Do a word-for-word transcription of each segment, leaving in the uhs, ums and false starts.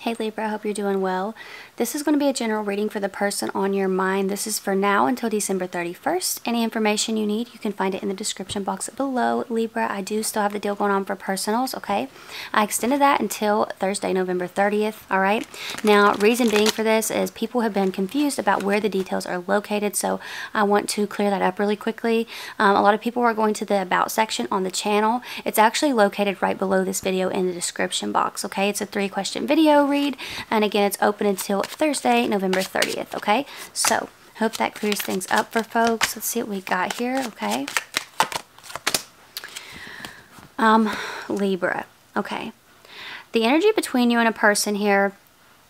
Hey Libra, I hope you're doing well. This is going to be a general reading for the person on your mind. This is for now until December thirty-first. Any information you need, you can find it in the description box below. Libra, I do still have the deal going on for personals, okay? I extended that until Thursday, November thirtieth, all right? Now, reason being for this is people have been confused about where the details are located, so I want to clear that up really quickly. Um, a lot of people are going to the About section on the channel. It's actually located right below this video in the description box, okay? It's a three-question video read, and again it's open until Thursday, November thirtieth, okay? So hope that clears things up for folks. Let's see what we got here, okay? Um, Libra, okay. The energy between you and a person here,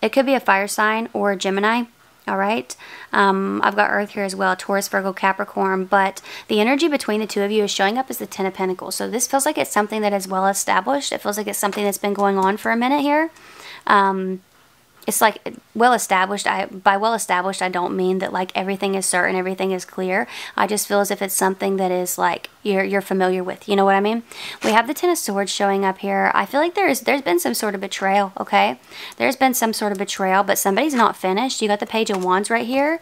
it could be a fire sign or a Gemini. All right, um, I've got Earth here as well, Taurus, Virgo, Capricorn, but the energy between the two of you is showing up as the Ten of Pentacles. So this feels like it's something that is well established. It feels like it's something that's been going on for a minute here. Um, it's like well established. I by well established, I don't mean that like everything is certain, everything is clear. I just feel as if it's something that is like you're you're familiar with. You know what I mean? We have the Ten of Swords showing up here. I feel like there is there's been some sort of betrayal. Okay, there's been some sort of betrayal, but somebody's not finished. You got the Page of Wands right here.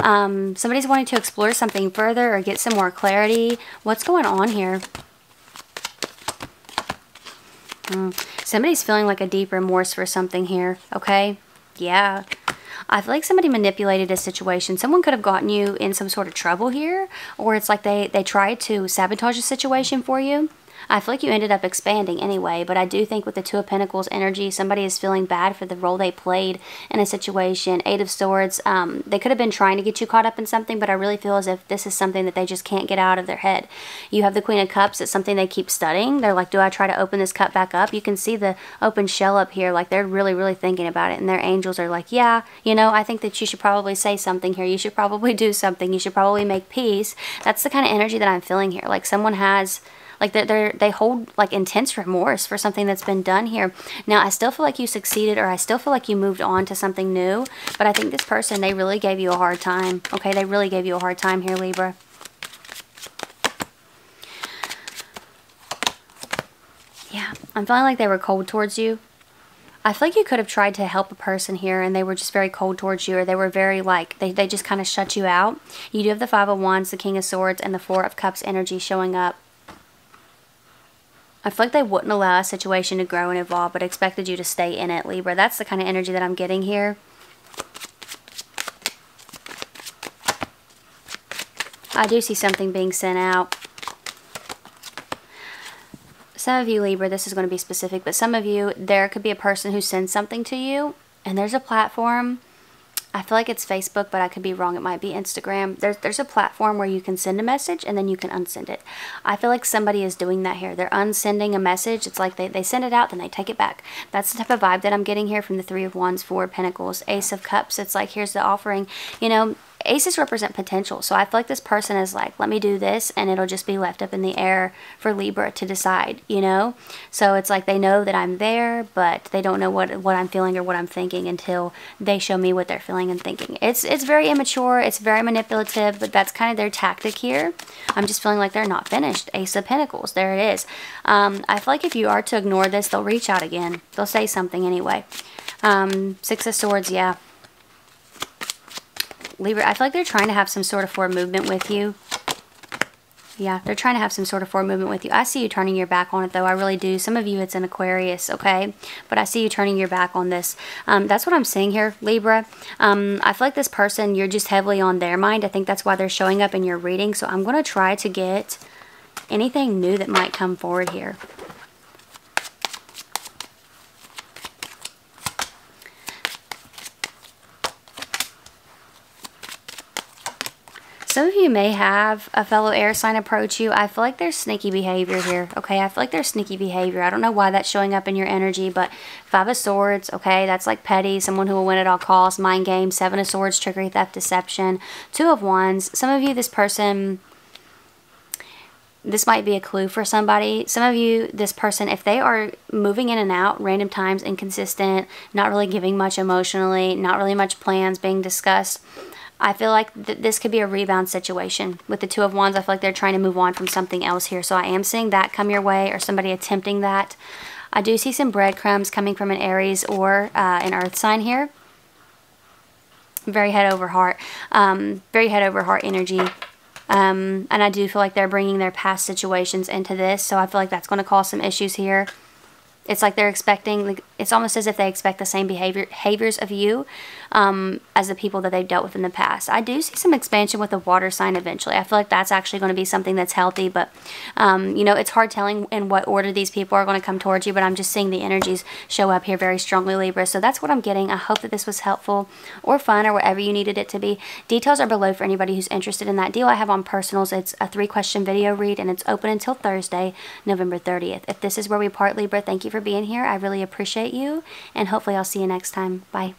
Um, somebody's wanting to explore something further or get some more clarity. What's going on here? Mm. Somebody's feeling like a deep remorse for something here, okay? Yeah. I feel like somebody manipulated a situation. Someone could have gotten you in some sort of trouble here, or it's like they, they tried to sabotage a situation for you. I feel like you ended up expanding anyway, but I do think with the Two of Pentacles energy, somebody is feeling bad for the role they played in a situation. Eight of Swords, um, they could have been trying to get you caught up in something, but I really feel as if this is something that they just can't get out of their head. You have the Queen of Cups. It's something they keep studying. They're like, do I try to open this cup back up? You can see the open shell up here. Like, they're really, really thinking about it, and their angels are like, yeah, you know, I think that you should probably say something here. You should probably do something. You should probably make peace. That's the kind of energy that I'm feeling here. Like, someone has... Like they're, they're, they hold like intense remorse for something that's been done here. Now, I still feel like you succeeded, or I still feel like you moved on to something new. But I think this person, they really gave you a hard time. Okay, they really gave you a hard time here, Libra. Yeah, I'm feeling like they were cold towards you. I feel like you could have tried to help a person here and they were just very cold towards you, or they were very like, they, they just kind of shut you out. You do have the Five of Wands, the King of Swords, and the Four of Cups energy showing up. I feel like they wouldn't allow a situation to grow and evolve, but expected you to stay in it, Libra. That's the kind of energy that I'm getting here. I do see something being sent out. Some of you, Libra, this is going to be specific, but some of you, there could be a person who sends something to you, and there's a platform. I feel like it's Facebook, but I could be wrong. It might be Instagram. There's, there's a platform where you can send a message and then you can unsend it. I feel like somebody is doing that here. They're unsending a message. It's like they, they send it out, then they take it back. That's the type of vibe that I'm getting here from the Three of Wands, Four of Pentacles, Ace of Cups. It's like, here's the offering. You know, aces represent potential. So I feel like this person is like, let me do this, and it'll just be left up in the air for Libra to decide, you know? So it's like they know that I'm there, but they don't know what, what I'm feeling or what I'm thinking until they show me what they're feeling and thinking. It's, it's very immature. It's very manipulative, but that's kind of their tactic here. I'm just feeling like they're not finished. Ace of Pentacles. There it is. Um, I feel like if you are to ignore this, they'll reach out again. They'll say something anyway. Um, Six of Swords. Yeah. Libra, I feel like they're trying to have some sort of forward movement with you. Yeah, they're trying to have some sort of forward movement with you. I see you turning your back on it, though. I really do. Some of you, it's an Aquarius, okay? But I see you turning your back on this. Um, that's what I'm seeing here, Libra. Um, I feel like this person, you're just heavily on their mind. I think that's why they're showing up in your reading. So I'm going to try to get anything new that might come forward here. Some of you may have a fellow air sign approach you. I feel like there's sneaky behavior here, okay? I feel like there's sneaky behavior. I don't know why that's showing up in your energy, but Five of Swords, okay? That's like petty, someone who will win at all costs, mind game. Seven of Swords, trickery, theft, deception. Two of Wands. Some of you, this person... This might be a clue for somebody. Some of you, this person, if they are moving in and out, random times, inconsistent, not really giving much emotionally, not really much plans being discussed, I feel like th this could be a rebound situation. With the Two of Wands, I feel like they're trying to move on from something else here. So I am seeing that come your way, or somebody attempting that. I do see some breadcrumbs coming from an Aries or uh, an earth sign here. Very head over heart, um, very head over heart energy. Um, and I do feel like they're bringing their past situations into this, so I feel like that's going to cause some issues here. It's like they're expecting, like, it's almost as if they expect the same behavior behaviors of you um, as the people that they've dealt with in the past. I do see some expansion with the water sign eventually. I feel like that's actually going to be something that's healthy, but, um, you know, it's hard telling in what order these people are going to come towards you, but I'm just seeing the energies show up here very strongly, Libra. So that's what I'm getting. I hope that this was helpful or fun or whatever you needed it to be. Details are below for anybody who's interested in that deal I have on personals. It's a three-question video read, and it's open until Thursday, November thirtieth. If this is where we part, Libra, thank you for being here. I really appreciate you, and hopefully I'll see you next time. Bye.